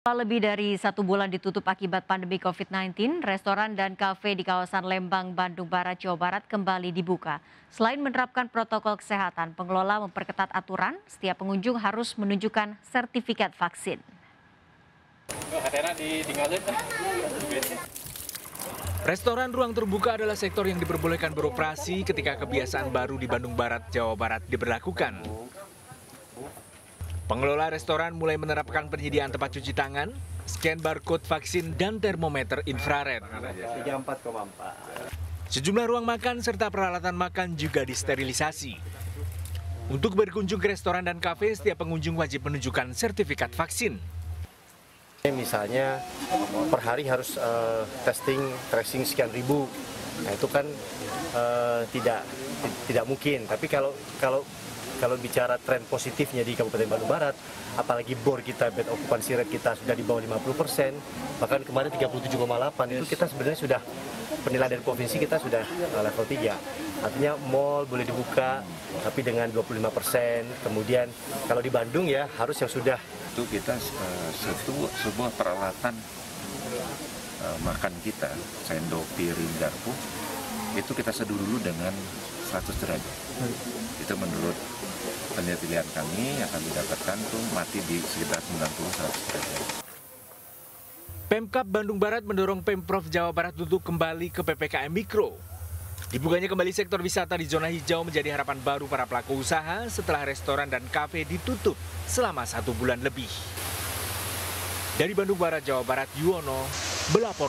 Lebih dari 1 bulan ditutup akibat pandemi COVID-19, restoran dan kafe di kawasan Lembang, Bandung Barat, Jawa Barat kembali dibuka. Selain menerapkan protokol kesehatan, pengelola memperketat aturan, setiap pengunjung harus menunjukkan sertifikat vaksin. Restoran ruang terbuka adalah sektor yang diperbolehkan beroperasi ketika kebiasaan baru di Bandung Barat, Jawa Barat diberlakukan. Pengelola restoran mulai menerapkan penyediaan tempat cuci tangan, scan barcode vaksin, dan termometer infrared. Sejumlah ruang makan serta peralatan makan juga disterilisasi. Untuk berkunjung ke restoran dan kafe, setiap pengunjung wajib menunjukkan sertifikat vaksin. Misalnya per hari harus tracing sekian ribu, nah itu kan tidak mungkin. Tapi kalau bicara tren positifnya di Kabupaten Bandung Barat, apalagi BOR kita, bed occupancy rate kita sudah di bawah 50%, bahkan kemarin 37,8, itu kita sebenarnya sudah, penilaian dari provinsi kita sudah level 3. Artinya mall boleh dibuka, tapi dengan 25%, kemudian kalau di Bandung ya harus yang sudah. Itu kita semua peralatan makan kita, sendok, piring, garpu, itu kita seduh dulu dengan 100 derajat. Itu menurut penelitian kami akan didapatkan tuh mati di sekitar 90-100 derajat. Pemkab Bandung Barat mendorong Pemprov Jawa Barat untuk kembali ke PPKM Mikro. Dibukanya kembali sektor wisata di zona hijau menjadi harapan baru para pelaku usaha setelah restoran dan kafe ditutup selama 1 bulan lebih. Dari Bandung Barat, Jawa Barat, Yuwono melaporkan.